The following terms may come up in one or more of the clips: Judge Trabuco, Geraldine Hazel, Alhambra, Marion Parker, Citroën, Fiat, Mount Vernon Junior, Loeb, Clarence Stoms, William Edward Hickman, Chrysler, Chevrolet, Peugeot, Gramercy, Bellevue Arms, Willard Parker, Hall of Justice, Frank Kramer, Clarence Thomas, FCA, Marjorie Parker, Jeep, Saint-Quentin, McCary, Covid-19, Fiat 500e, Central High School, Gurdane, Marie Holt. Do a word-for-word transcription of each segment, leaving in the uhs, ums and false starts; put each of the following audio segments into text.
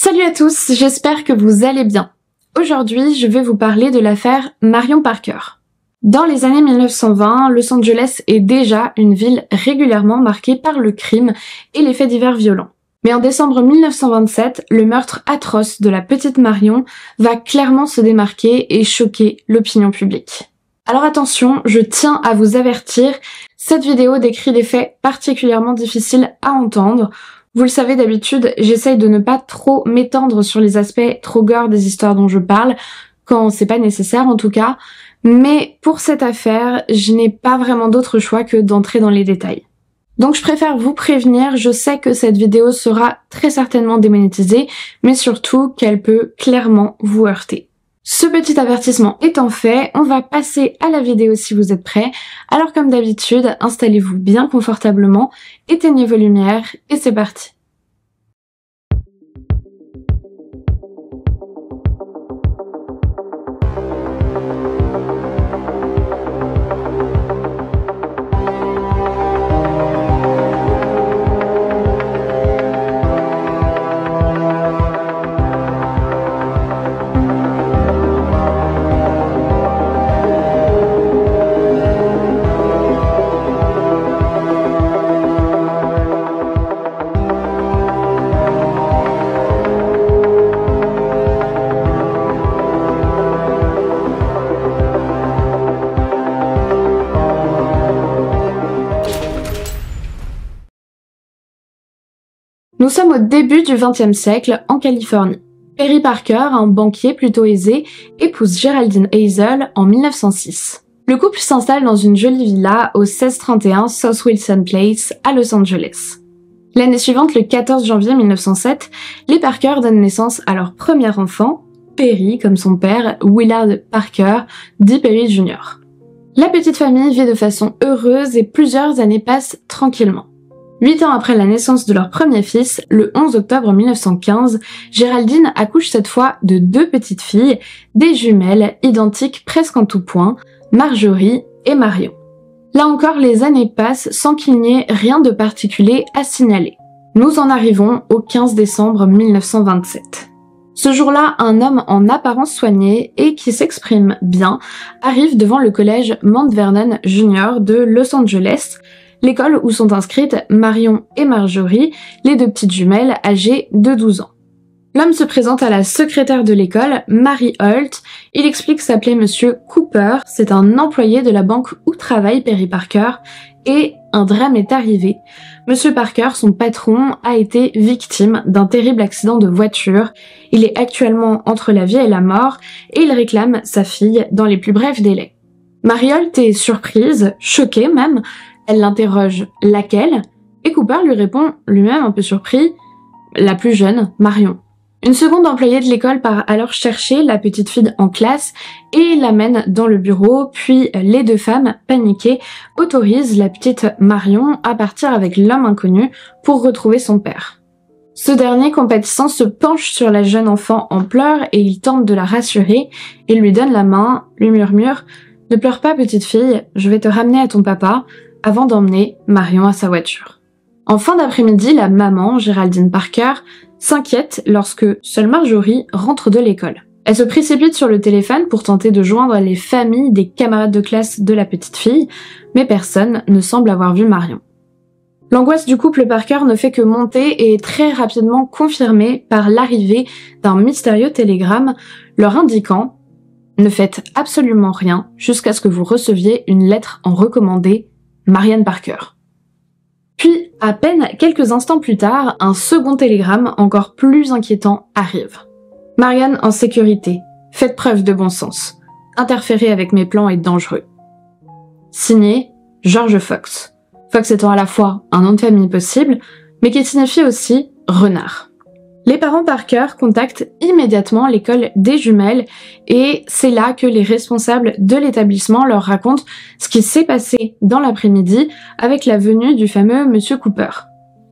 Salut à tous, j'espère que vous allez bien. Aujourd'hui, je vais vous parler de l'affaire Marion Parker. Dans les années mille neuf cent vingt, Los Angeles est déjà une ville régulièrement marquée par le crime et les faits divers violents. Mais en décembre mille neuf cent vingt-sept, le meurtre atroce de la petite Marion va clairement se démarquer et choquer l'opinion publique. Alors attention, je tiens à vous avertir, cette vidéo décrit des faits particulièrement difficiles à entendre. Vous le savez d'habitude, j'essaye de ne pas trop m'étendre sur les aspects trop gore des histoires dont je parle, quand c'est pas nécessaire en tout cas, mais pour cette affaire, je n'ai pas vraiment d'autre choix que d'entrer dans les détails. Donc je préfère vous prévenir, je sais que cette vidéo sera très certainement démonétisée, mais surtout qu'elle peut clairement vous heurter. Ce petit avertissement étant fait, on va passer à la vidéo si vous êtes prêts. Alors comme d'habitude, installez-vous bien confortablement, éteignez vos lumières et c'est parti. Nous sommes au début du vingtième siècle, en Californie. Perry Parker, un banquier plutôt aisé, épouse Geraldine Hazel en mille neuf cent six. Le couple s'installe dans une jolie villa au seize cent trente et un South Wilson Place, à Los Angeles. L'année suivante, le quatorze janvier mille neuf cent sept, les Parker donnent naissance à leur premier enfant, Perry, comme son père, Willard Parker, dit Perry junior La petite famille vit de façon heureuse et plusieurs années passent tranquillement. Huit ans après la naissance de leur premier fils, le onze octobre mille neuf cent quinze, Geraldine accouche cette fois de deux petites filles, des jumelles identiques presque en tout point, Marjorie et Marion. Là encore, les années passent sans qu'il n'y ait rien de particulier à signaler. Nous en arrivons au quinze décembre mille neuf cent vingt-sept. Ce jour-là, un homme en apparence soigné et qui s'exprime bien arrive devant le collège Mount Vernon Junior de Los Angeles, l'école où sont inscrites Marion et Marjorie, les deux petites jumelles âgées de douze ans. L'homme se présente à la secrétaire de l'école, Marie Holt. Il explique s'appeler Monsieur Cooper, c'est un employé de la banque où travaille Perry Parker, et un drame est arrivé. Monsieur Parker, son patron, a été victime d'un terrible accident de voiture. Il est actuellement entre la vie et la mort, et il réclame sa fille dans les plus brefs délais. Marie Holt est surprise, choquée même. Elle l'interroge « Laquelle ?» et Cooper lui répond, lui-même un peu surpris, « La plus jeune, Marion ». Une seconde employée de l'école part alors chercher la petite fille en classe et l'amène dans le bureau, puis les deux femmes, paniquées, autorisent la petite Marion à partir avec l'homme inconnu pour retrouver son père. Ce dernier, compatissant, se penche sur la jeune enfant en pleurs et il tente de la rassurer. Il lui donne la main, lui murmure « Ne pleure pas, petite fille, je vais te ramener à ton papa », avant d'emmener Marion à sa voiture. En fin d'après-midi, la maman, Geraldine Parker, s'inquiète lorsque seule Marjorie rentre de l'école. Elle se précipite sur le téléphone pour tenter de joindre les familles des camarades de classe de la petite fille, mais personne ne semble avoir vu Marion. L'angoisse du couple Parker ne fait que monter et est très rapidement confirmée par l'arrivée d'un mystérieux télégramme leur indiquant « Ne faites absolument rien jusqu'à ce que vous receviez une lettre en recommandé Marion Parker ». Puis, à peine quelques instants plus tard, un second télégramme encore plus inquiétant arrive. « Marion en sécurité. Faites preuve de bon sens. Interférer avec mes plans est dangereux. » Signé George Fox. Fox étant à la fois un nom de famille possible, mais qui signifie aussi « renard ». Les parents Parker contactent immédiatement l'école des jumelles et c'est là que les responsables de l'établissement leur racontent ce qui s'est passé dans l'après-midi avec la venue du fameux Monsieur Cooper.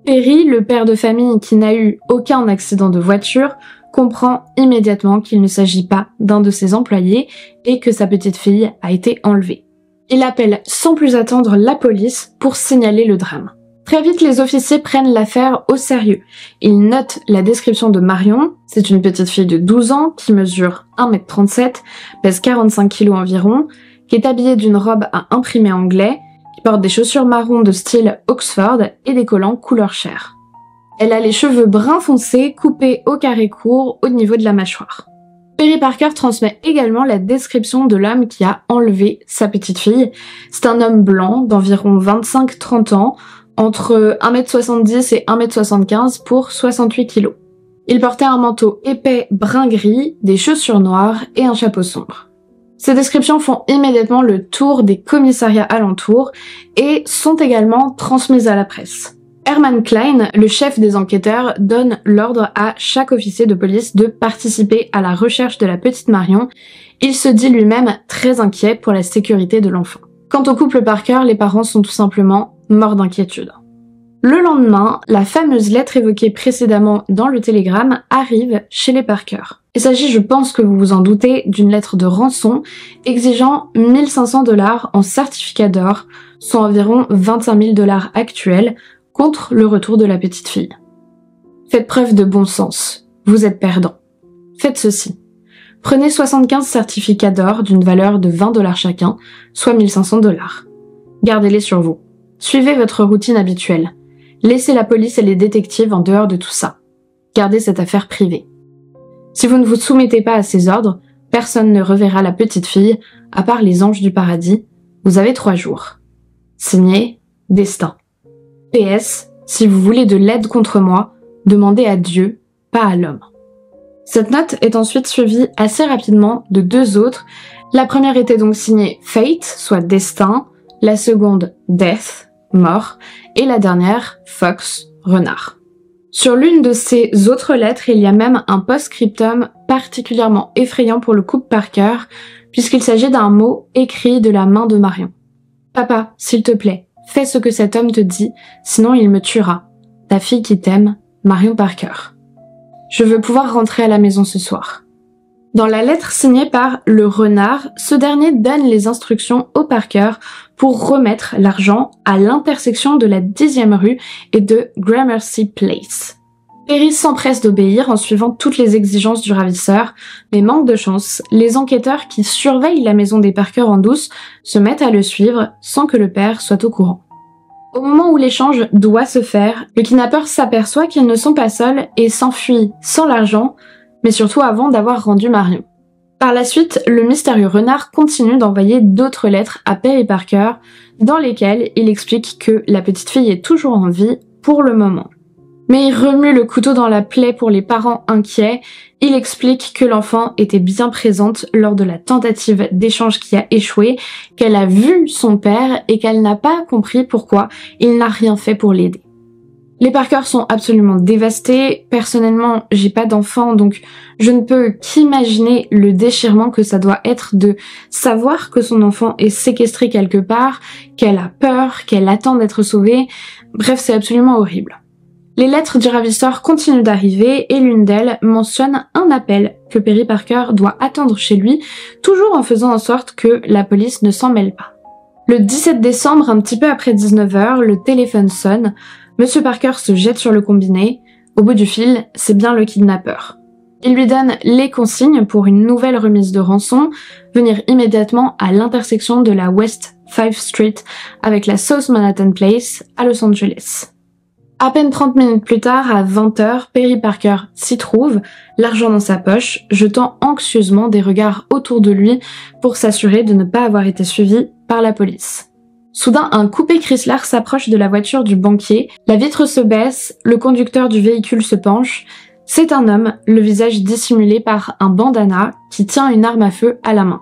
Perry, le père de famille qui n'a eu aucun accident de voiture, comprend immédiatement qu'il ne s'agit pas d'un de ses employés et que sa petite fille a été enlevée. Il appelle sans plus attendre la police pour signaler le drame. Très vite, les officiers prennent l'affaire au sérieux. Ils notent la description de Marion, c'est une petite fille de douze ans qui mesure un mètre trente-sept, pèse quarante-cinq kilos environ, qui est habillée d'une robe à imprimé anglais, qui porte des chaussures marron de style Oxford et des collants couleur chair. Elle a les cheveux brun foncé, coupés au carré court au niveau de la mâchoire. Perry Parker transmet également la description de l'homme qui a enlevé sa petite fille. C'est un homme blanc d'environ vingt-cinq à trente ans, entre un mètre soixante-dix et un mètre soixante-quinze pour soixante-huit kilos. Il portait un manteau épais brun-gris, des chaussures noires et un chapeau sombre. Ces descriptions font immédiatement le tour des commissariats alentours et sont également transmises à la presse. Herman Klein, le chef des enquêteurs, donne l'ordre à chaque officier de police de participer à la recherche de la petite Marion. Il se dit lui-même très inquiet pour la sécurité de l'enfant. Quant au couple Parker, les parents sont tout simplement mort d'inquiétude. Le lendemain, la fameuse lettre évoquée précédemment dans le télégramme arrive chez les Parker. Il s'agit, je pense que vous vous en doutez, d'une lettre de rançon exigeant mille cinq cents dollars en certificat d'or, soit environ vingt-cinq mille dollars actuels, contre le retour de la petite fille. Faites preuve de bon sens, vous êtes perdant. Faites ceci. Prenez soixante-quinze certificats d'or d'une valeur de vingt dollars chacun, soit mille cinq cents dollars. Gardez-les sur vous. Suivez votre routine habituelle. Laissez la police et les détectives en dehors de tout ça. Gardez cette affaire privée. Si vous ne vous soumettez pas à ces ordres, personne ne reverra la petite fille, à part les anges du paradis. Vous avez trois jours. Signé, Destin. P S. Si vous voulez de l'aide contre moi, demandez à Dieu, pas à l'homme. Cette note est ensuite suivie assez rapidement de deux autres. La première était donc signée Fate, soit Destin, la seconde Death, mort, et la dernière, Fox, renard. Sur l'une de ces autres lettres, il y a même un post-scriptum particulièrement effrayant pour le couple Parker, puisqu'il s'agit d'un mot écrit de la main de Marion. « Papa, s'il te plaît, fais ce que cet homme te dit, sinon il me tuera. Ta fille qui t'aime, Marion Parker. Je veux pouvoir rentrer à la maison ce soir. » Dans la lettre signée par le renard, ce dernier donne les instructions au Parker pour remettre l'argent à l'intersection de la dixième rue et de Gramercy Place. Perry s'empresse d'obéir en suivant toutes les exigences du ravisseur, mais manque de chance, les enquêteurs qui surveillent la maison des Parker en douce se mettent à le suivre sans que le père soit au courant. Au moment où l'échange doit se faire, le kidnappeur s'aperçoit qu'ils ne sont pas seuls et s'enfuit sans l'argent, mais surtout avant d'avoir rendu Marion. Par la suite, le mystérieux renard continue d'envoyer d'autres lettres à Perry Parker, dans lesquelles il explique que la petite fille est toujours en vie pour le moment. Mais il remue le couteau dans la plaie pour les parents inquiets, il explique que l'enfant était bien présente lors de la tentative d'échange qui a échoué, qu'elle a vu son père et qu'elle n'a pas compris pourquoi il n'a rien fait pour l'aider. Les Parker sont absolument dévastés. Personnellement, j'ai pas d'enfant, donc je ne peux qu'imaginer le déchirement que ça doit être de savoir que son enfant est séquestré quelque part, qu'elle a peur, qu'elle attend d'être sauvée. Bref, c'est absolument horrible. Les lettres du ravisseur continuent d'arriver et l'une d'elles mentionne un appel que Perry Parker doit attendre chez lui, toujours en faisant en sorte que la police ne s'en mêle pas. Le dix-sept décembre, un petit peu après dix-neuf heures, le téléphone sonne. Monsieur Parker se jette sur le combiné. Au bout du fil, c'est bien le kidnappeur. Il lui donne les consignes pour une nouvelle remise de rançon, venir immédiatement à l'intersection de la West fifth Street avec la South Manhattan Place à Los Angeles. À peine trente minutes plus tard, à vingt heures, Perry Parker s'y trouve, l'argent dans sa poche, jetant anxieusement des regards autour de lui pour s'assurer de ne pas avoir été suivi par la police. Soudain, un coupé Chrysler s'approche de la voiture du banquier, la vitre se baisse, le conducteur du véhicule se penche. C'est un homme, le visage dissimulé par un bandana, qui tient une arme à feu à la main.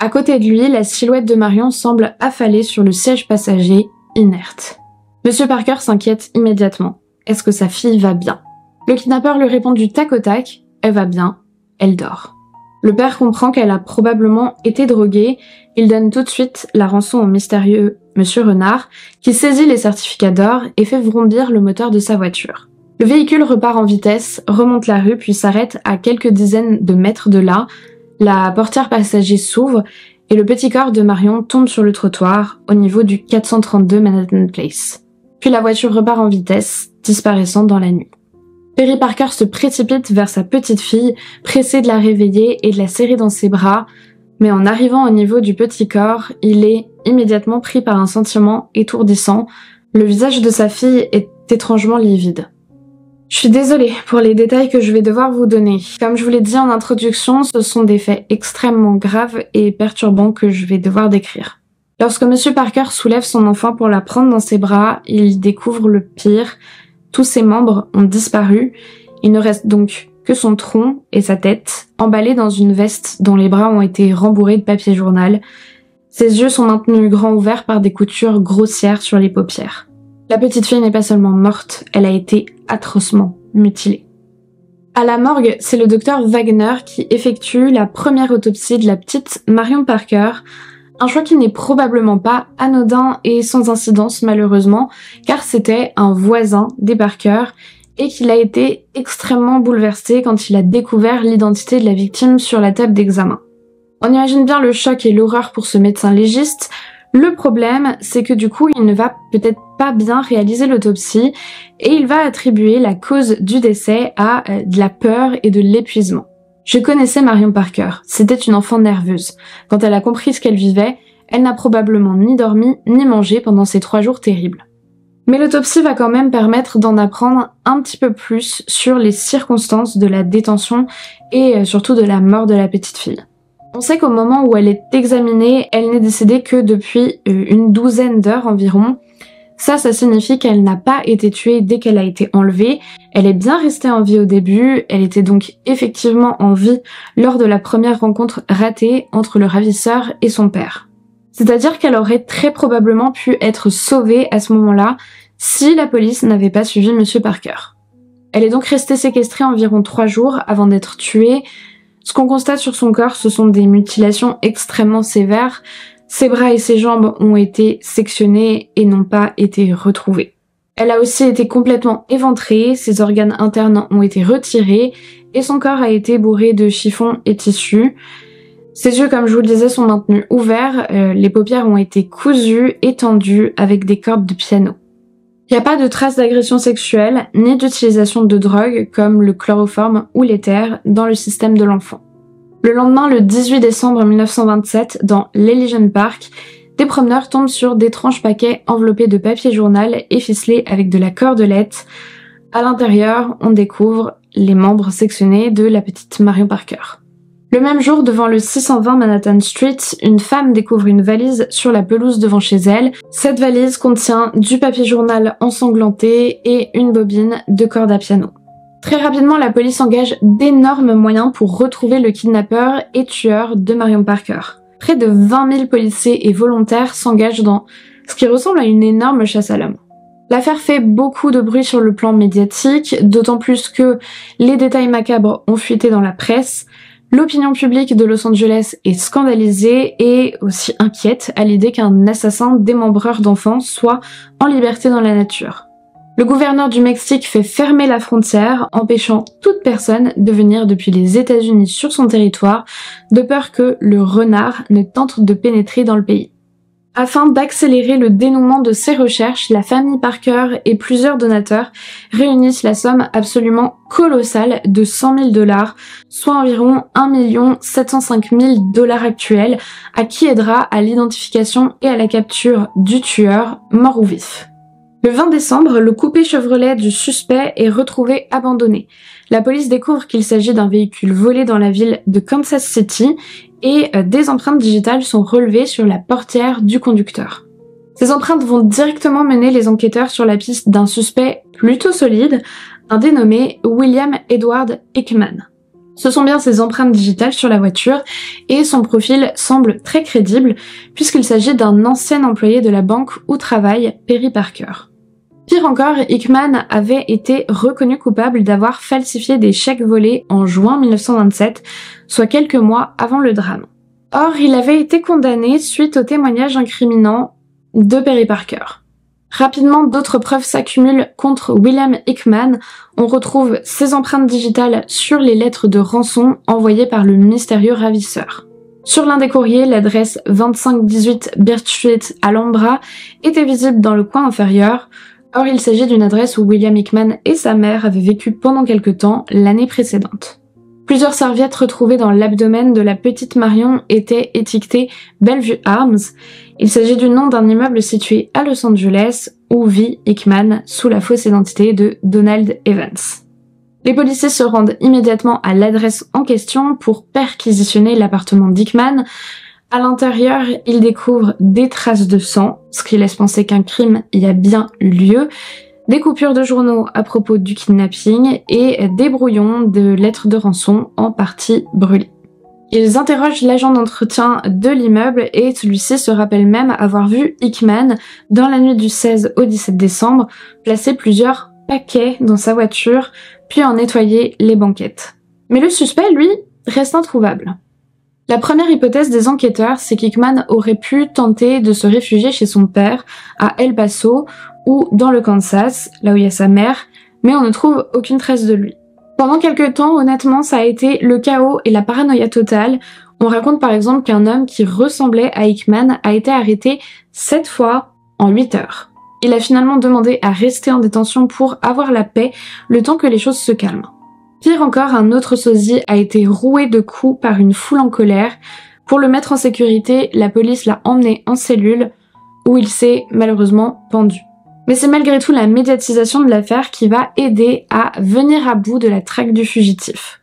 À côté de lui, la silhouette de Marion semble affalée sur le siège passager, inerte. Monsieur Parker s'inquiète immédiatement. Est-ce que sa fille va bien? Le kidnappeur lui répond du tac au tac, elle va bien, elle dort. Le père comprend qu'elle a probablement été droguée. Il donne tout de suite la rançon au mystérieux Monsieur Renard, qui saisit les certificats d'or et fait vrombir le moteur de sa voiture. Le véhicule repart en vitesse, remonte la rue, puis s'arrête à quelques dizaines de mètres de là. La portière passager s'ouvre et le petit corps de Marion tombe sur le trottoir au niveau du quatre cent trente-deux Manhattan Place. puis la voiture repart en vitesse, disparaissant dans la nuit. Perry Parker se précipite vers sa petite fille, pressé de la réveiller et de la serrer dans ses bras, mais en arrivant au niveau du petit corps, il est immédiatement pris par un sentiment étourdissant. Le visage de sa fille est étrangement livide. Je suis désolée pour les détails que je vais devoir vous donner. Comme je vous l'ai dit en introduction, ce sont des faits extrêmement graves et perturbants que je vais devoir décrire. Lorsque Monsieur Parker soulève son enfant pour la prendre dans ses bras, il découvre le pire. Tous ses membres ont disparu. Il ne reste donc que son tronc et sa tête, emballés dans une veste dont les bras ont été rembourrés de papier journal. Ses yeux sont maintenus grands ouverts par des coutures grossières sur les paupières. La petite fille n'est pas seulement morte, elle a été atrocement mutilée. À la morgue, c'est le docteur Wagner qui effectue la première autopsie de la petite Marion Parker, un choix qui n'est probablement pas anodin et sans incidence malheureusement, car c'était un voisin des Parker et qu'il a été extrêmement bouleversé quand il a découvert l'identité de la victime sur la table d'examen. On imagine bien le choc et l'horreur pour ce médecin légiste. Le problème, c'est que du coup, il ne va peut-être pas bien réaliser l'autopsie et il va attribuer la cause du décès à euh, de la peur et de l'épuisement. Je connaissais Marion Parker, c'était une enfant nerveuse. Quand elle a compris ce qu'elle vivait, elle n'a probablement ni dormi ni mangé pendant ces trois jours terribles. Mais l'autopsie va quand même permettre d'en apprendre un petit peu plus sur les circonstances de la détention et euh, surtout de la mort de la petite fille. On sait qu'au moment où elle est examinée, elle n'est décédée que depuis une douzaine d'heures environ. Ça, ça signifie qu'elle n'a pas été tuée dès qu'elle a été enlevée. Elle est bien restée en vie au début, elle était donc effectivement en vie lors de la première rencontre ratée entre le ravisseur et son père. C'est-à-dire qu'elle aurait très probablement pu être sauvée à ce moment-là si la police n'avait pas suivi Monsieur Parker. Elle est donc restée séquestrée environ trois jours avant d'être tuée. Ce qu'on constate sur son corps, ce sont des mutilations extrêmement sévères. Ses bras et ses jambes ont été sectionnés et n'ont pas été retrouvés. Elle a aussi été complètement éventrée, ses organes internes ont été retirés et son corps a été bourré de chiffons et tissus. Ses yeux, comme je vous le disais, sont maintenus ouverts, euh, les paupières ont été cousues et tendues avec des cordes de piano. Il n'y a pas de traces d'agression sexuelle ni d'utilisation de drogues comme le chloroforme ou l'éther dans le système de l'enfant. Le lendemain, le dix-huit décembre mille neuf cent vingt-sept, dans l'Elysian Park, des promeneurs tombent sur d'étranges paquets enveloppés de papier journal et ficelés avec de la cordelette. À l'intérieur, on découvre les membres sectionnés de la petite Marion Parker. Le même jour, devant le six cent vingt Manhattan Street, une femme découvre une valise sur la pelouse devant chez elle. Cette valise contient du papier journal ensanglanté et une bobine de corde à piano. Très rapidement, la police engage d'énormes moyens pour retrouver le kidnappeur et tueur de Marion Parker. Près de vingt mille policiers et volontaires s'engagent dans ce qui ressemble à une énorme chasse à l'homme. L'affaire fait beaucoup de bruit sur le plan médiatique, d'autant plus que les détails macabres ont fuité dans la presse. L'opinion publique de Los Angeles est scandalisée et aussi inquiète à l'idée qu'un assassin démembreur d'enfants soit en liberté dans la nature. Le gouverneur du Mexique fait fermer la frontière, empêchant toute personne de venir depuis les États-Unis sur son territoire, de peur que le renard ne tente de pénétrer dans le pays. Afin d'accélérer le dénouement de ces recherches, la famille Parker et plusieurs donateurs réunissent la somme absolument colossale de cent mille dollars, soit environ un million sept cent cinq mille dollars actuels, à qui aidera à l'identification et à la capture du tueur, mort ou vif. Le vingt décembre, le coupé Chevrolet du suspect est retrouvé abandonné. La police découvre qu'il s'agit d'un véhicule volé dans la ville de Kansas City et des empreintes digitales sont relevées sur la portière du conducteur. Ces empreintes vont directement mener les enquêteurs sur la piste d'un suspect plutôt solide, un dénommé William Edward Hickman. Ce sont bien ses empreintes digitales sur la voiture et son profil semble très crédible puisqu'il s'agit d'un ancien employé de la banque où travaille Perry Parker. Pire encore, Hickman avait été reconnu coupable d'avoir falsifié des chèques volés en juin mille neuf cent vingt-sept, soit quelques mois avant le drame. Or, il avait été condamné suite au témoignage incriminant de Perry Parker. Rapidement, d'autres preuves s'accumulent contre William Hickman. On retrouve ses empreintes digitales sur les lettres de rançon envoyées par le mystérieux ravisseur. Sur l'un des courriers, l'adresse vingt-cinq dix-huit Birch Street à Alhambra était visible dans le coin inférieur. Or, il s'agit d'une adresse où William Hickman et sa mère avaient vécu pendant quelque temps l'année précédente. Plusieurs serviettes retrouvées dans l'abdomen de la petite Marion étaient étiquetées Bellevue Arms. Il s'agit du nom d'un immeuble situé à Los Angeles où vit Hickman sous la fausse identité de Donald Evans. Les policiers se rendent immédiatement à l'adresse en question pour perquisitionner l'appartement d'Hickman. À l'intérieur, ils découvrent des traces de sang, ce qui laisse penser qu'un crime y a bien eu lieu, des coupures de journaux à propos du kidnapping et des brouillons de lettres de rançon en partie brûlées. Ils interrogent l'agent d'entretien de l'immeuble et celui-ci se rappelle même avoir vu Hickman, dans la nuit du seize au dix-sept décembre, placer plusieurs paquets dans sa voiture, puis en nettoyer les banquettes. Mais le suspect, lui, reste introuvable. La première hypothèse des enquêteurs, c'est qu'Hickman aurait pu tenter de se réfugier chez son père, à El Paso, ou dans le Kansas, là où il y a sa mère, mais on ne trouve aucune trace de lui. Pendant quelques temps, honnêtement, ça a été le chaos et la paranoïa totale. On raconte par exemple qu'un homme qui ressemblait à Hickman a été arrêté sept fois en huit heures. Il a finalement demandé à rester en détention pour avoir la paix, le temps que les choses se calment. Pire encore, un autre sosie a été roué de coups par une foule en colère. Pour le mettre en sécurité, la police l'a emmené en cellule, où il s'est malheureusement pendu. Mais c'est malgré tout la médiatisation de l'affaire qui va aider à venir à bout de la traque du fugitif.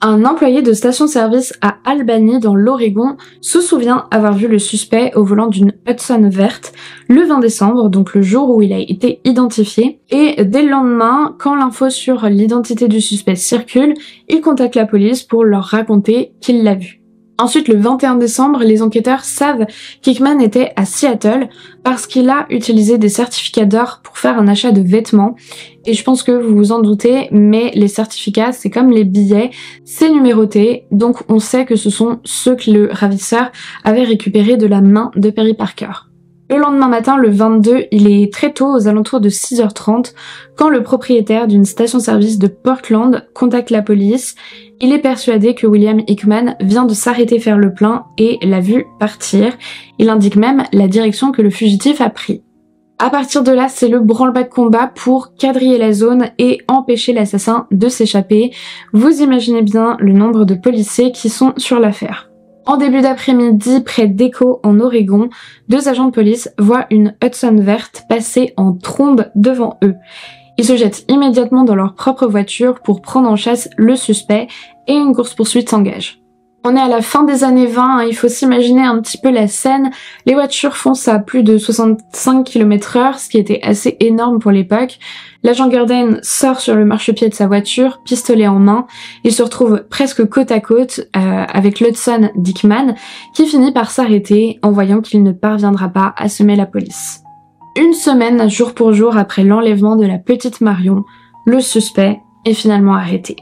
Un employé de station-service à Albany, dans l'Oregon, se souvient avoir vu le suspect au volant d'une Hudson verte le vingt décembre, donc le jour où il a été identifié. Et dès le lendemain, quand l'info sur l'identité du suspect circule, il contacte la police pour leur raconter qu'il l'a vu. Ensuite, le vingt et un décembre, les enquêteurs savent qu'Hickman était à Seattle parce qu'il a utilisé des certificats d'or pour faire un achat de vêtements. Et je pense que vous vous en doutez, mais les certificats, c'est comme les billets, c'est numéroté, donc on sait que ce sont ceux que le ravisseur avait récupérés de la main de Perry Parker. Le lendemain matin, le vingt-deux, il est très tôt, aux alentours de six heures trente, quand le propriétaire d'une station-service de Portland contacte la police. Il est persuadé que William Hickman vient de s'arrêter faire le plein et l'a vu partir. Il indique même la direction que le fugitif a pris. À partir de là, c'est le branle-bas de combat pour quadriller la zone et empêcher l'assassin de s'échapper. Vous imaginez bien le nombre de policiers qui sont sur l'affaire. En début d'après-midi, près d'Echo, en Oregon, deux agents de police voient une Hudson verte passer en trombe devant eux. Ils se jettent immédiatement dans leur propre voiture pour prendre en chasse le suspect et une course-poursuite s'engage. On est à la fin des années vingt, hein, il faut s'imaginer un petit peu la scène. Les voitures foncent à plus de soixante-cinq kilomètres heure, ce qui était assez énorme pour l'époque. L'agent Gurdane sort sur le marchepied de sa voiture, pistolet en main. Il se retrouve presque côte à côte euh, avec l'Hudson d'Hickman, qui finit par s'arrêter en voyant qu'il ne parviendra pas à semer la police. Une semaine, jour pour jour, après l'enlèvement de la petite Marion, le suspect est finalement arrêté.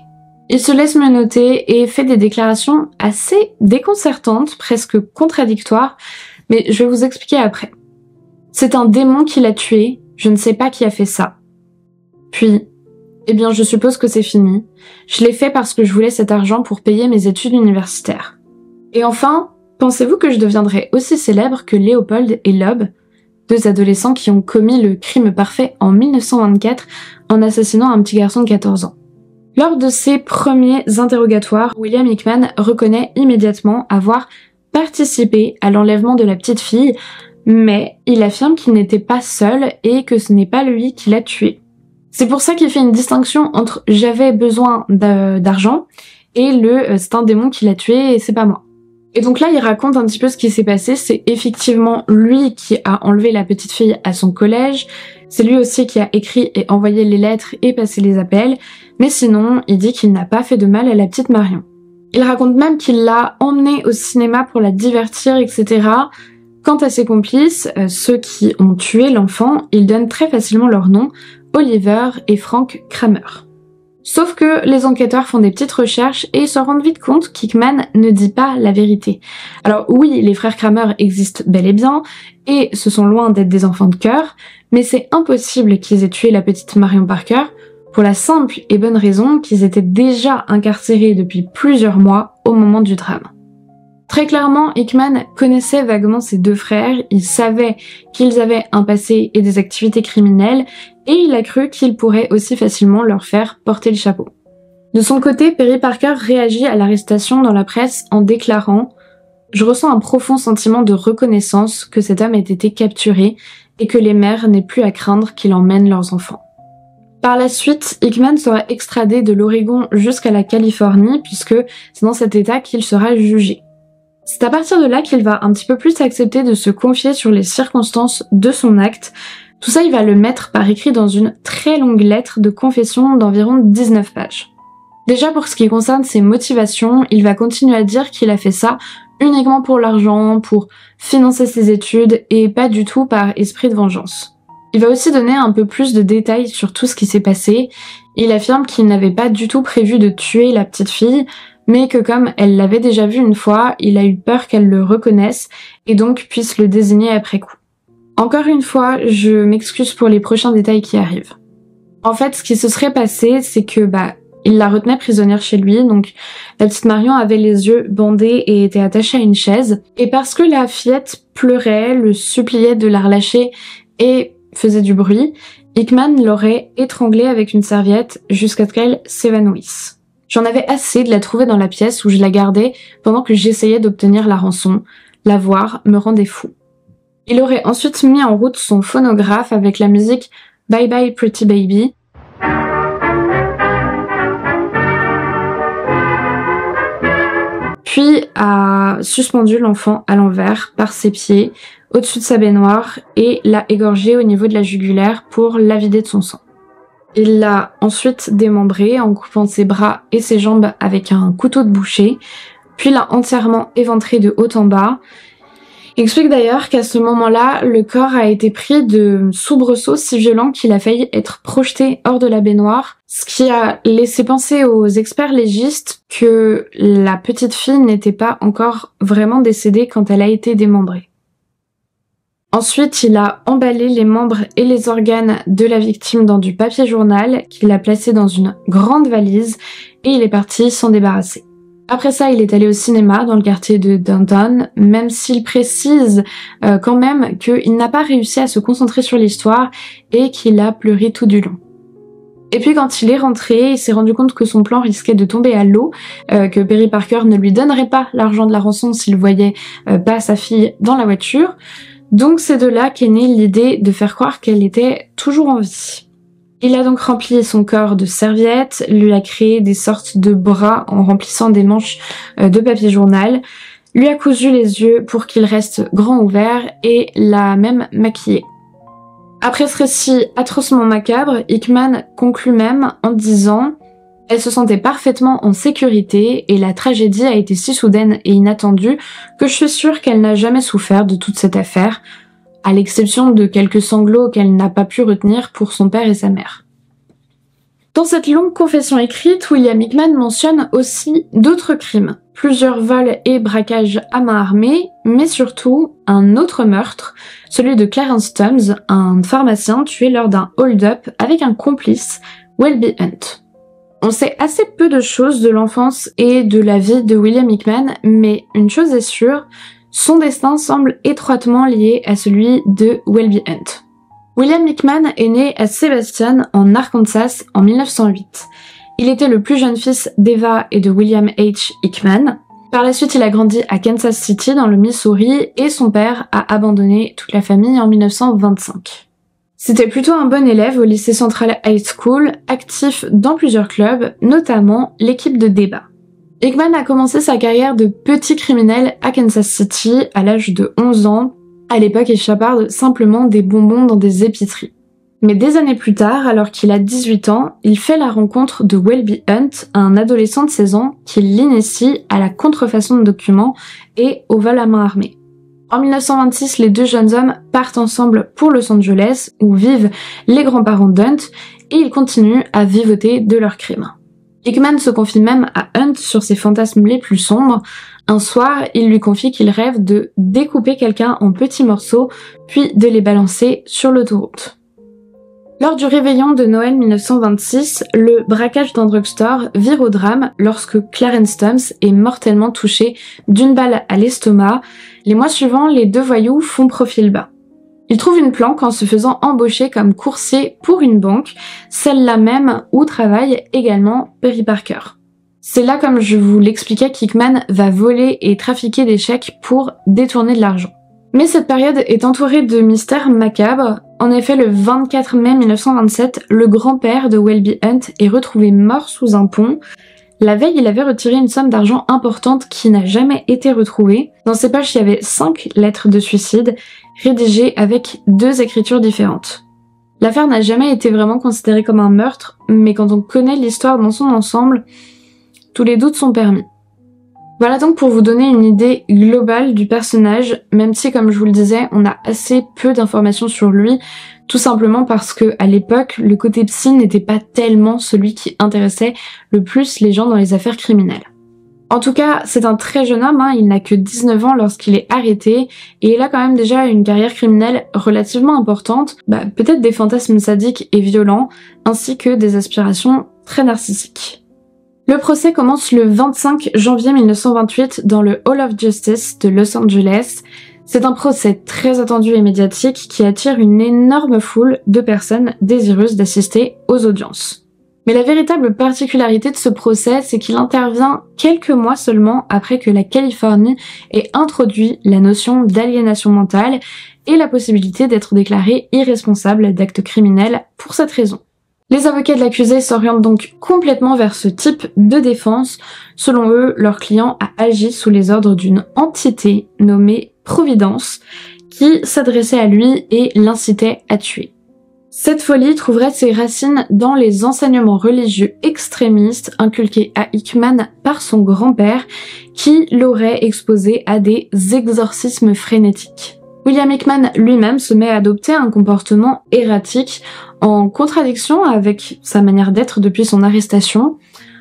Il se laisse menotter et fait des déclarations assez déconcertantes, presque contradictoires, mais je vais vous expliquer après. C'est un démon qui l'a tué, je ne sais pas qui a fait ça. Puis, eh bien je suppose que c'est fini, je l'ai fait parce que je voulais cet argent pour payer mes études universitaires. Et enfin, pensez-vous que je deviendrai aussi célèbre que Leopold et Loeb, deux adolescents qui ont commis le crime parfait en mille neuf cent vingt-quatre en assassinant un petit garçon de quatorze ans. Lors de ses premiers interrogatoires, William Hickman reconnaît immédiatement avoir participé à l'enlèvement de la petite fille, mais il affirme qu'il n'était pas seul et que ce n'est pas lui qui l'a tuée. C'est pour ça qu'il fait une distinction entre « j'avais besoin d'argent » et le « c'est un démon qui l'a tué et c'est pas moi ». Et donc là, il raconte un petit peu ce qui s'est passé. C'est effectivement lui qui a enlevé la petite fille à son collège. C'est lui aussi qui a écrit et envoyé les lettres et passé les appels. Mais sinon, il dit qu'il n'a pas fait de mal à la petite Marion. Il raconte même qu'il l'a emmenée au cinéma pour la divertir, et cetera. Quant à ses complices, ceux qui ont tué l'enfant, ils donnent très facilement leur nom, Oliver et Frank Kramer. Sauf que les enquêteurs font des petites recherches et se rendent vite compte qu'Hickman ne dit pas la vérité. Alors oui, les frères Kramer existent bel et bien, et ce sont loin d'être des enfants de cœur, mais c'est impossible qu'ils aient tué la petite Marion Parker, pour la simple et bonne raison qu'ils étaient déjà incarcérés depuis plusieurs mois au moment du drame. Très clairement, Hickman connaissait vaguement ses deux frères, il savait qu'ils avaient un passé et des activités criminelles, et il a cru qu'il pourrait aussi facilement leur faire porter le chapeau. De son côté, Perry Parker réagit à l'arrestation dans la presse en déclarant « Je ressens un profond sentiment de reconnaissance que cet homme ait été capturé et que les mères n'aient plus à craindre qu'il emmène leurs enfants. » Par la suite, Hickman sera extradé de l'Oregon jusqu'à la Californie puisque c'est dans cet état qu'il sera jugé. C'est à partir de là qu'il va un petit peu plus accepter de se confier sur les circonstances de son acte. Tout ça, il va le mettre par écrit dans une très longue lettre de confession d'environ dix-neuf pages. Déjà pour ce qui concerne ses motivations, il va continuer à dire qu'il a fait ça uniquement pour l'argent, pour financer ses études et pas du tout par esprit de vengeance. Il va aussi donner un peu plus de détails sur tout ce qui s'est passé. Il affirme qu'il n'avait pas du tout prévu de tuer la petite fille, mais que comme elle l'avait déjà vu une fois, il a eu peur qu'elle le reconnaisse et donc puisse le désigner après coup. Encore une fois, je m'excuse pour les prochains détails qui arrivent. En fait, ce qui se serait passé, c'est que bah, il la retenait prisonnière chez lui, donc la petite Marion avait les yeux bandés et était attachée à une chaise, et parce que la fillette pleurait, le suppliait de la relâcher et faisait du bruit, Hickman l'aurait étranglée avec une serviette jusqu'à ce qu'elle s'évanouisse. J'en avais assez de la trouver dans la pièce où je la gardais pendant que j'essayais d'obtenir la rançon. La voir me rendait fou. Il aurait ensuite mis en route son phonographe avec la musique Bye Bye Pretty Baby. Puis a suspendu l'enfant à l'envers par ses pieds au-dessus de sa baignoire et l'a égorgée au niveau de la jugulaire pour la vider de son sang. Il l'a ensuite démembrée en coupant ses bras et ses jambes avec un couteau de boucher, puis l'a entièrement éventrée de haut en bas. Il explique d'ailleurs qu'à ce moment-là, le corps a été pris de soubresauts si violents qu'il a failli être projeté hors de la baignoire, ce qui a laissé penser aux experts légistes que la petite fille n'était pas encore vraiment décédée quand elle a été démembrée. Ensuite, il a emballé les membres et les organes de la victime dans du papier journal qu'il a placé dans une grande valise et il est parti s'en débarrasser. Après ça, il est allé au cinéma dans le quartier de Downtown, même s'il précise euh, quand même qu'il n'a pas réussi à se concentrer sur l'histoire et qu'il a pleuré tout du long. Et puis quand il est rentré, il s'est rendu compte que son plan risquait de tomber à l'eau, euh, que Perry Parker ne lui donnerait pas l'argent de la rançon s'il voyait euh, pas sa fille dans la voiture. Donc c'est de là qu'est née l'idée de faire croire qu'elle était toujours en vie. Il a donc rempli son corps de serviettes, lui a créé des sortes de bras en remplissant des manches de papier journal, lui a cousu les yeux pour qu'il reste grand ouvert et l'a même maquillé. Après ce récit atrocement macabre, Hickman conclut même en disant « Elle se sentait parfaitement en sécurité et la tragédie a été si soudaine et inattendue que je suis sûre qu'elle n'a jamais souffert de toute cette affaire, à l'exception de quelques sanglots qu'elle n'a pas pu retenir pour son père et sa mère. » Dans cette longue confession écrite, William Hickman mentionne aussi d'autres crimes, plusieurs vols et braquages à main armée, mais surtout un autre meurtre, celui de Clarence Thomas, un pharmacien tué lors d'un hold-up avec un complice, Welby Hunt. On sait assez peu de choses de l'enfance et de la vie de William Hickman, mais une chose est sûre, son destin semble étroitement lié à celui de Welby Hunt. William Hickman est né à Sebastian, en Arkansas, en mille neuf cent huit. Il était le plus jeune fils d'Eva et de William H. Hickman. Par la suite, il a grandi à Kansas City, dans le Missouri, et son père a abandonné toute la famille en mille neuf cent vingt-cinq. C'était plutôt un bon élève au lycée Central High School, actif dans plusieurs clubs, notamment l'équipe de débat. Hickman a commencé sa carrière de petit criminel à Kansas City à l'âge de onze ans. À l'époque, il chaparde simplement des bonbons dans des épiceries. Mais des années plus tard, alors qu'il a dix-huit ans, il fait la rencontre de Welby Hunt, un adolescent de seize ans qui l'initie à la contrefaçon de documents et au vol à main armée. En mille neuf cent vingt-six, les deux jeunes hommes partent ensemble pour Los Angeles, où vivent les grands-parents d'Hunt, et ils continuent à vivoter de leurs crimes. Hickman se confie même à Hunt sur ses fantasmes les plus sombres. Un soir, il lui confie qu'il rêve de découper quelqu'un en petits morceaux, puis de les balancer sur l'autoroute. Lors du réveillon de Noël mille neuf cent vingt-six, le braquage d'un drugstore vire au drame lorsque Clarence Stoms est mortellement touché d'une balle à l'estomac. Les mois suivants, les deux voyous font profil bas. Il trouve une planque en se faisant embaucher comme coursier pour une banque, celle-là même où travaille également Perry Parker. C'est là, comme je vous l'expliquais, qu'Hickman va voler et trafiquer des chèques pour détourner de l'argent. Mais cette période est entourée de mystères macabres. En effet, le vingt-quatre mai mille neuf cent vingt-sept, le grand-père de Welby Hunt est retrouvé mort sous un pont. La veille, il avait retiré une somme d'argent importante qui n'a jamais été retrouvée. Dans ses poches, il y avait cinq lettres de suicide, rédigées avec deux écritures différentes. L'affaire n'a jamais été vraiment considérée comme un meurtre, mais quand on connaît l'histoire dans son ensemble, tous les doutes sont permis. Voilà donc pour vous donner une idée globale du personnage, même si, comme je vous le disais, on a assez peu d'informations sur lui, tout simplement parce que, à l'époque, le côté psy n'était pas tellement celui qui intéressait le plus les gens dans les affaires criminelles. En tout cas, c'est un très jeune homme, hein, il n'a que dix-neuf ans lorsqu'il est arrêté, et il a quand même déjà une carrière criminelle relativement importante, bah, peut-être des fantasmes sadiques et violents, ainsi que des aspirations très narcissiques. Le procès commence le vingt-cinq janvier mille neuf cent vingt-huit dans le Hall of Justice de Los Angeles. C'est un procès très attendu et médiatique qui attire une énorme foule de personnes désireuses d'assister aux audiences. Mais la véritable particularité de ce procès, c'est qu'il intervient quelques mois seulement après que la Californie ait introduit la notion d'aliénation mentale et la possibilité d'être déclaré irresponsable d'actes criminels pour cette raison. Les avocats de l'accusé s'orientent donc complètement vers ce type de défense. Selon eux, leur client a agi sous les ordres d'une entité nommée Providence qui s'adressait à lui et l'incitait à tuer. Cette folie trouverait ses racines dans les enseignements religieux extrémistes inculqués à Hickman par son grand-père qui l'aurait exposé à des exorcismes frénétiques. William Hickman lui-même se met à adopter un comportement erratique en contradiction avec sa manière d'être depuis son arrestation.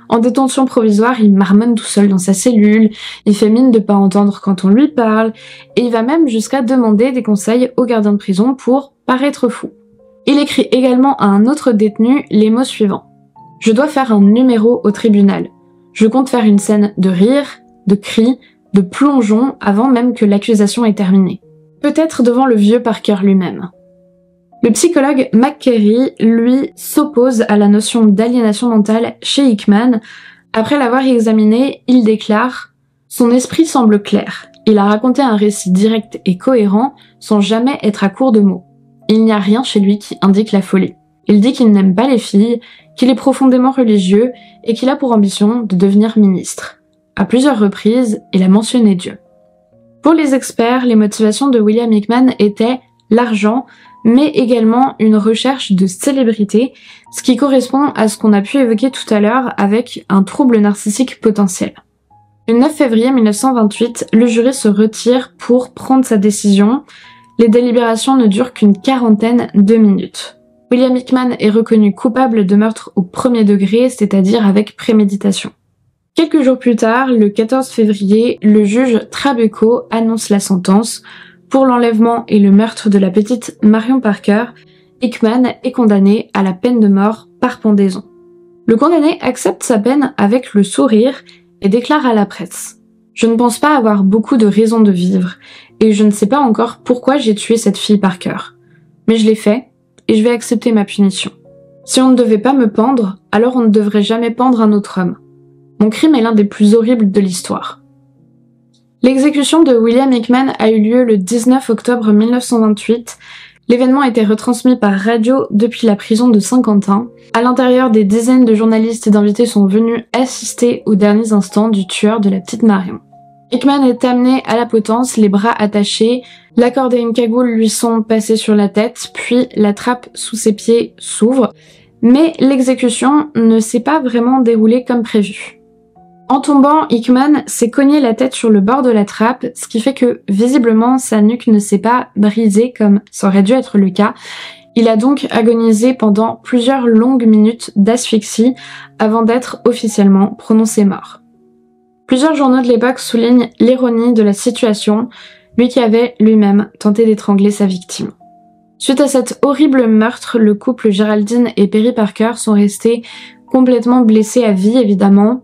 En détention provisoire, il marmonne tout seul dans sa cellule, il fait mine de pas entendre quand on lui parle, et il va même jusqu'à demander des conseils aux gardiens de prison pour paraître fou. Il écrit également à un autre détenu les mots suivants. « Je dois faire un numéro au tribunal. Je compte faire une scène de rire, de cris, de plongeon avant même que l'accusation ait terminé. » Peut-être devant le vieux Parker lui-même. Le psychologue McCary, lui, s'oppose à la notion d'aliénation mentale chez Hickman. Après l'avoir examiné, il déclare « Son esprit semble clair. Il a raconté un récit direct et cohérent sans jamais être à court de mots. Il n'y a rien chez lui qui indique la folie. Il dit qu'il n'aime pas les filles, qu'il est profondément religieux et qu'il a pour ambition de devenir ministre. À plusieurs reprises, il a mentionné Dieu. » Pour les experts, les motivations de William Hickman étaient l'argent, mais également une recherche de célébrité, ce qui correspond à ce qu'on a pu évoquer tout à l'heure avec un trouble narcissique potentiel. Le neuf février mille neuf cent vingt-huit, le jury se retire pour prendre sa décision. Les délibérations ne durent qu'une quarantaine de minutes. William Hickman est reconnu coupable de meurtre au premier degré, c'est-à-dire avec préméditation. Quelques jours plus tard, le quatorze février, le juge Trabuco annonce la sentence. Pour l'enlèvement et le meurtre de la petite Marion Parker, Hickman est condamné à la peine de mort par pendaison. Le condamné accepte sa peine avec le sourire et déclare à la presse « Je ne pense pas avoir beaucoup de raisons de vivre et je ne sais pas encore pourquoi j'ai tué cette fille Parker. Mais je l'ai fait et je vais accepter ma punition. Si on ne devait pas me pendre, alors on ne devrait jamais pendre un autre homme. Mon crime est l'un des plus horribles de l'histoire. » L'exécution de William Hickman a eu lieu le dix-neuf octobre mille neuf cent vingt-huit. L'événement était retransmis par radio depuis la prison de Saint-Quentin. À l'intérieur, des dizaines de journalistes et d'invités sont venus assister aux derniers instants du tueur de la petite Marion. Hickman est amené à la potence, les bras attachés, la corde et une cagoule lui sont passées sur la tête, puis la trappe sous ses pieds s'ouvre. Mais l'exécution ne s'est pas vraiment déroulée comme prévu. En tombant, Hickman s'est cogné la tête sur le bord de la trappe, ce qui fait que, visiblement, sa nuque ne s'est pas brisée comme ça aurait dû être le cas. Il a donc agonisé pendant plusieurs longues minutes d'asphyxie avant d'être officiellement prononcé mort. Plusieurs journaux de l'époque soulignent l'ironie de la situation, lui qui avait lui-même tenté d'étrangler sa victime. Suite à cet horrible meurtre, le couple Geraldine et Perry Parker sont restés complètement blessés à vie, évidemment.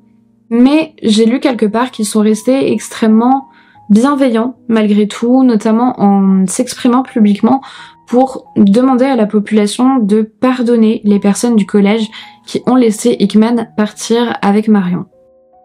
Mais j'ai lu quelque part qu'ils sont restés extrêmement bienveillants malgré tout, notamment en s'exprimant publiquement pour demander à la population de pardonner les personnes du collège qui ont laissé Hickman partir avec Marion.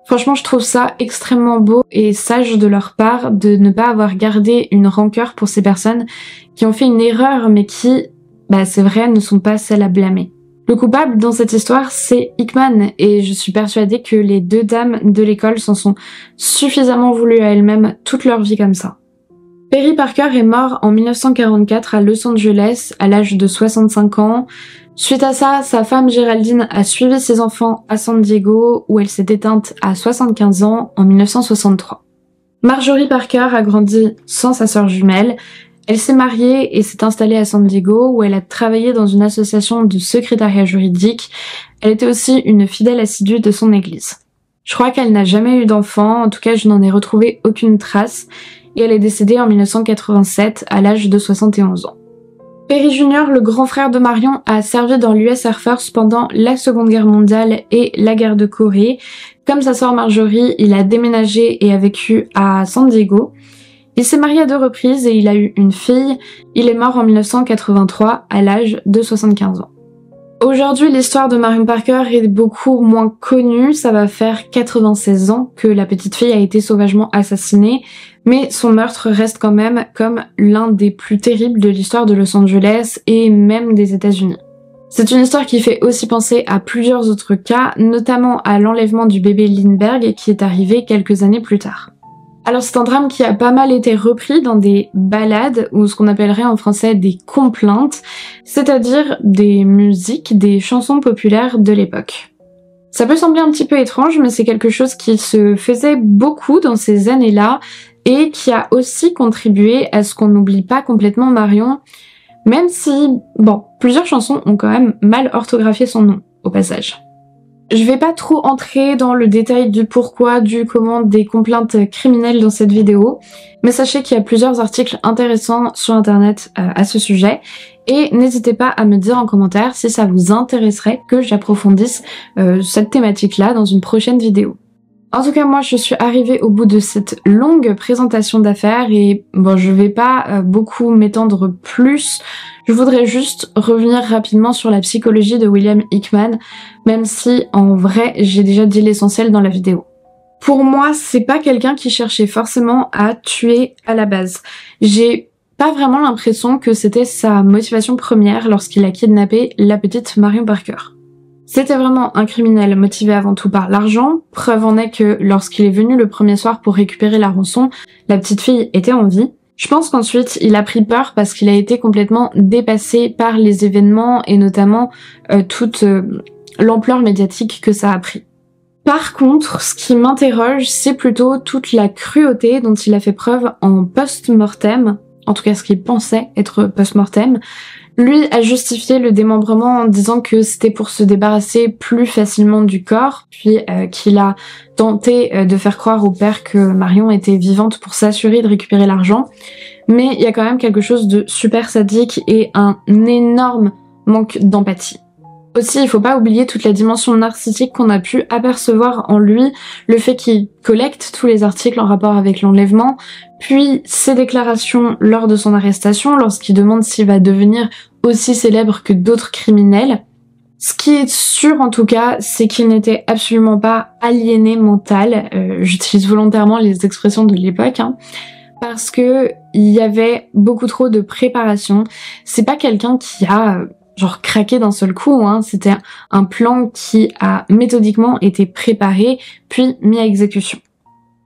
Franchement, je trouve ça extrêmement beau et sage de leur part de ne pas avoir gardé une rancœur pour ces personnes qui ont fait une erreur mais qui, bah c'est vrai, ne sont pas celles à blâmer. Le coupable dans cette histoire, c'est Hickman, et je suis persuadée que les deux dames de l'école s'en sont suffisamment voulues à elles-mêmes toute leur vie comme ça. Perry Parker est mort en mille neuf cent quarante-quatre à Los Angeles à l'âge de soixante-cinq ans. Suite à ça, sa femme Geraldine a suivi ses enfants à San Diego où elle s'est éteinte à soixante-quinze ans en mille neuf cent soixante-trois. Marjorie Parker a grandi sans sa sœur jumelle. Elle s'est mariée et s'est installée à San Diego où elle a travaillé dans une association de secrétariat juridique. Elle était aussi une fidèle assidue de son église. Je crois qu'elle n'a jamais eu d'enfant, en tout cas je n'en ai retrouvé aucune trace. Et elle est décédée en mille neuf cent quatre-vingt-sept à l'âge de soixante et onze ans. Perry Junior, le grand frère de Marion, a servi dans l'U S Air Force pendant la Seconde Guerre mondiale et la guerre de Corée. Comme sa sœur Marjorie, il a déménagé et a vécu à San Diego. Il s'est marié à deux reprises et il a eu une fille. Il est mort en mille neuf cent quatre-vingt-trois à l'âge de soixante-quinze ans. Aujourd'hui, l'histoire de Marion Parker est beaucoup moins connue, ça va faire quatre-vingt-seize ans que la petite fille a été sauvagement assassinée, mais son meurtre reste quand même comme l'un des plus terribles de l'histoire de Los Angeles et même des États-Unis. C'est une histoire qui fait aussi penser à plusieurs autres cas, notamment à l'enlèvement du bébé Lindbergh qui est arrivé quelques années plus tard. Alors c'est un drame qui a pas mal été repris dans des ballades ou ce qu'on appellerait en français des complaintes, c'est-à-dire des musiques, des chansons populaires de l'époque. Ça peut sembler un petit peu étrange, mais c'est quelque chose qui se faisait beaucoup dans ces années-là et qui a aussi contribué à ce qu'on n'oublie pas complètement Marion, même si, bon, plusieurs chansons ont quand même mal orthographié son nom, au passage. Je vais pas trop entrer dans le détail du pourquoi, du comment des complaintes criminelles dans cette vidéo, mais sachez qu'il y a plusieurs articles intéressants sur internet euh, à ce sujet, et n'hésitez pas à me dire en commentaire si ça vous intéresserait que j'approfondisse euh, cette thématique-là dans une prochaine vidéo. En tout cas, moi je suis arrivée au bout de cette longue présentation d'affaires et bon, je vais pas euh, beaucoup m'étendre plus. Je voudrais juste revenir rapidement sur la psychologie de William Hickman, même si en vrai j'ai déjà dit l'essentiel dans la vidéo. Pour moi, c'est pas quelqu'un qui cherchait forcément à tuer à la base. J'ai pas vraiment l'impression que c'était sa motivation première lorsqu'il a kidnappé la petite Marion Parker. C'était vraiment un criminel motivé avant tout par l'argent, preuve en est que lorsqu'il est venu le premier soir pour récupérer la rançon, la petite fille était en vie. Je pense qu'ensuite il a pris peur parce qu'il a été complètement dépassé par les événements et notamment euh, toute euh, l'ampleur médiatique que ça a pris. Par contre, ce qui m'interroge, c'est plutôt toute la cruauté dont il a fait preuve en post-mortem, en tout cas ce qu'il pensait être post-mortem. Lui a justifié le démembrement en disant que c'était pour se débarrasser plus facilement du corps, puis euh, qu'il a tenté euh, de faire croire au père que Marion était vivante pour s'assurer de récupérer l'argent. Mais il y a quand même quelque chose de super sadique et un énorme manque d'empathie. Aussi, il faut pas oublier toute la dimension narcissique qu'on a pu apercevoir en lui, le fait qu'il collecte tous les articles en rapport avec l'enlèvement, puis ses déclarations lors de son arrestation, lorsqu'il demande s'il va devenir aussi célèbre que d'autres criminels. Ce qui est sûr en tout cas, c'est qu'il n'était absolument pas aliéné mental, euh, j'utilise volontairement les expressions de l'époque, hein, parce que il y avait beaucoup trop de préparation. C'est pas quelqu'un qui a... Euh, genre craqué d'un seul coup, hein. C'était un plan qui a méthodiquement été préparé, puis mis à exécution.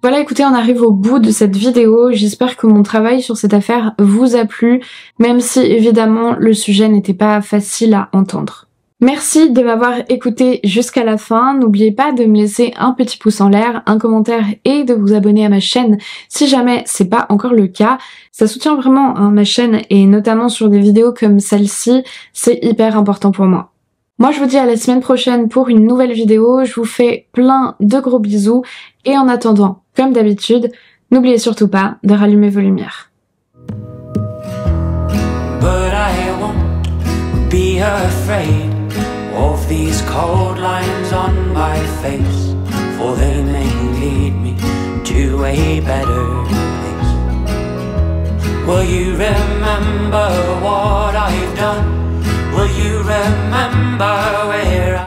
Voilà, écoutez, on arrive au bout de cette vidéo, j'espère que mon travail sur cette affaire vous a plu, même si évidemment le sujet n'était pas facile à entendre. Merci de m'avoir écouté jusqu'à la fin, n'oubliez pas de me laisser un petit pouce en l'air, un commentaire et de vous abonner à ma chaîne si jamais c'est pas encore le cas. Ça soutient vraiment hein, ma chaîne et notamment sur des vidéos comme celle-ci, c'est hyper important pour moi. Moi je vous dis à la semaine prochaine pour une nouvelle vidéo, je vous fais plein de gros bisous et en attendant, comme d'habitude, n'oubliez surtout pas de rallumer vos lumières. Of these cold lines on my face, for they may lead me to a better place. Will you remember what I've done? Will you remember where I...